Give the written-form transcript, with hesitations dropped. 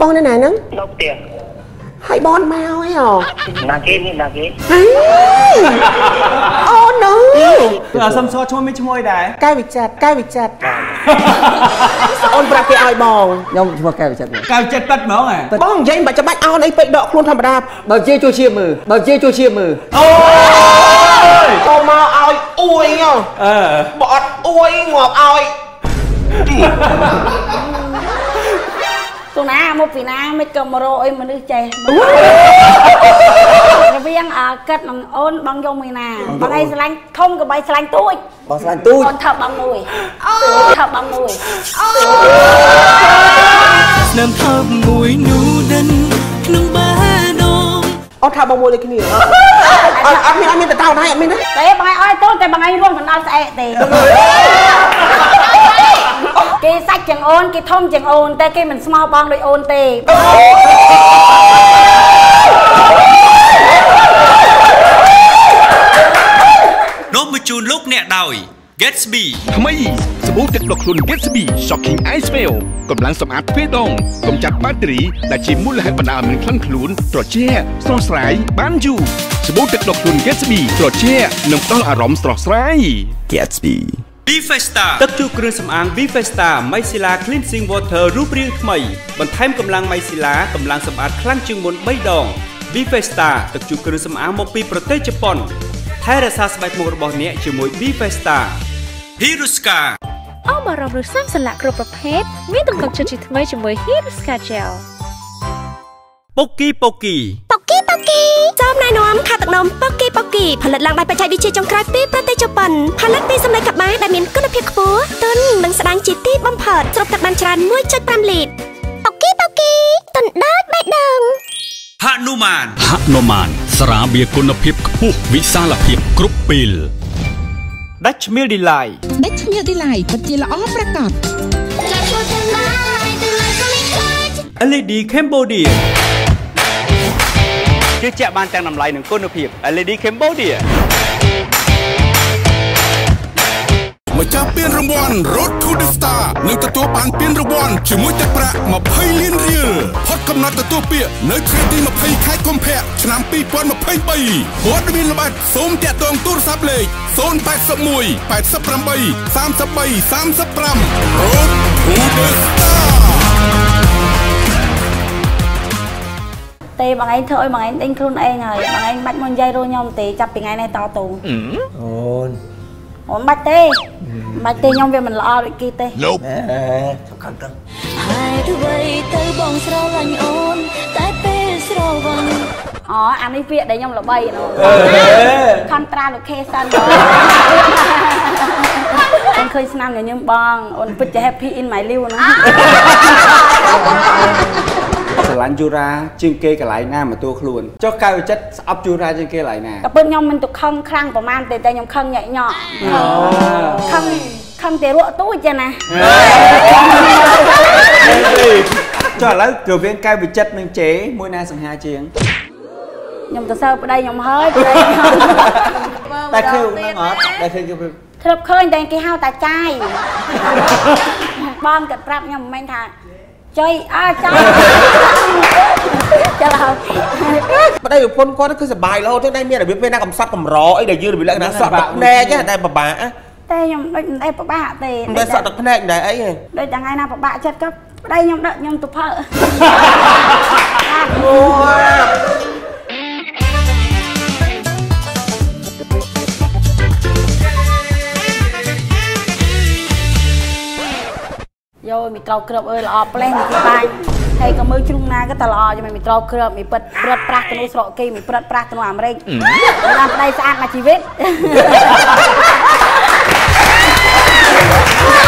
บอนไหนนั้นนกเตียงให้บอนแมวไอ้หรอนาเก้นี่นาเก้เฮ้ยโอ้หนูเราซ้ำซ้อช่วยไม่ช่วยได้ใกล้วิจัดใกล้วิจัดโอนปลาไปไอ้บองยอมช่วยใกล้วิจัดใกล้วิจัดตัดหม้อไงบองยังแบบจะบัดเอาในไปดอกคลุนธรรมดาเบอร์เจี๊ยจูเชียมือเบอร์เจี๊ยจูเชียมือโอ้ยโตมาเอาอวยเงาบอดอวยงอกเอาตัวน้ามุกปีน้าไม่กำมโรยมันนึกใจเวียงเกิดมันอ้นบางยงมีนาบางไอ้สลังคงกับใบสลังตุ้ยบางสลังตุ้ยคนเถาบางมวยเถาบางมวยน้ำเถาบางมวยนูดันน้องบ้านองเอาเถาบางมวยเลยขี้เหนียวอันนี้แต่เต่าได้อันนี้นะแต่บางไอ้อ้อยตุ้ยแต่บางไอ้ร่วงมันเอาใส่เตะกีซักจังโอนกีท่อมจังโอนแต่กีมันสมอปองโดยโอนเตะโดมจูนลูกเนี่ยดาว Gatsby ทำไมสบู่ติดหลอกลุน Gatsby Shocking Ice Spell กำลังสำอาดเพื่อดองกำจัดแบตเตอรี่และชิมมูลและบรรดาเหมือนคลั่งคลุ้นตรวจแช่สองสายบ้านอยู่สบู่ติดหลอกลุน Gatsby ตรวจแช่นำต้องอารมณ์สองสาย Gatsby V Festa ตักจูเครื่องสำอาง V Festa ไมซิลา Cleansing Water รูปเรียงใหม่บรรเทากำลังไมซิลากำลังสำอางคลั่งจึงบนใบดอง V Festa ตักจูเครื่องสำอางมกปีประเทศญี่ปุ่นไทยรักษาสบายมกระบอกเนี้ยชื่อมวย V Festa Hiruska อ้อมารำลึกสร้างสละกระประเภทมีตรงกับจุดจิตไม่ชื่อมวย Hiruska Gel ป๊อกกี้ป๊อกกี้จอมนายนมค่ะตักนมป๊อกกี้ป๊อกกี้ผลิตลังใบประชัยดิจิจงครายปีประเทศญี่ปุ่นผลิตปีสมัยกลับมาได้มีคุณภาพขูต้นมันแสดงจิตที่บำเพ็ญจบตัดบัญชรันมวยจุดปรำลีดป๊อกกี้ป๊อกกี้ต้นดอดใบดงฮานุมานสระเบียคุณภาพขูวิสาลภาพครุบปิลดัชมิลดีไลท์ปัจจิลอ้อประกอบLED แคมโบเดียชื่อเจ้าบ้านแตงนำลายหนึ่งก้นผีบ LED Cambodia มาจับเปลี่ยนรางวัล Road to the Star หนึ่งตัวปานเปลี่ยนรางวัลชื่อมวยจักระมาไพ่เลี้ยนเรียลพอดกำนัดตัวเปียเนื้อเทรดดีมาไพ่คล้ายคอมแพคชนะปีปอนมาไพ่ไปพอดมีระบาดสมแจกตองตู้ซับเลยโซน8 สมุย 8 สับรำใบ 3 สับใบ 3 สับรำ Road to the Starเตะบางไอ้เธอบางไอ้เต้นครุ่นเองเลยบางไอ้บัดมันใจรู้ยอมเตะจับปีไงในต่อตูโอนบัดเตะยอมเวียนมันล้อด้วยกีเตะขันหายตัวเตะบองสระวันโอนแต่เป้สระวันอ๋ออันนี้เวียดได้ยอมละใบเนาะคอนตราลูกเคสันฉันเคยสนามอย่างนี้บองโอนปุ๊บจะแฮปปี้อินไมล์ริวนะสลันจูราจึงเกยกับไหลหน้ามาตัวครูนเจ้ากายจัดอับจูราจึงเกยไหลหน้ากับเปิ้ลยอมมันตุกข้างคลั่งประมาณแต่ยอมข้างใหญ่หน่อข้างเตะรั่วตู้จ้ะนะจอดแล้วเกี่ยวกับกายจัดมันเจ๋มวยหน้าสังหารเจียงยอมตัวเซอร์ไปได้ยอมเฮ้ยแต่คือนั่งออดแต่คือเธอเคยแต่กี่ห้าวตาใจบ้องกับปรับยอมไม่ทันใจจะเราได้อยู่พ้นก้อนคือสบายแล้วที่ได้เมียแต่ไม่น่ากำซัดกำร้อไอ้เดี๋ยวยืนไปแล้วนะสะบักแน่แค่ได้ปะบ้าแต่ยังได้ปะบ้าแต่ได้สะบักแน่ได้ไอ้ได้จังไงนะปะบ้าชัดก็ได้ยังตุกเพอโยมีเกาเกลือบละออเปล่งมีกี่ใบไทยก็มือจุ่มนาก็ตลอดจะไม่มีเกาเกลือบมีเปิดปลักตนุสโลกีมีเปิดปลักตนุอามเร่งทำได้สะอาดมาชีวิต